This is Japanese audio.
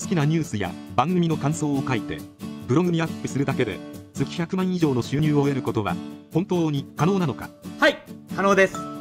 好きなニュースや番組の感想を書いてブログにアップするだけで月100万以上の収入を得ることは本当に可能なのか。はい、可能です。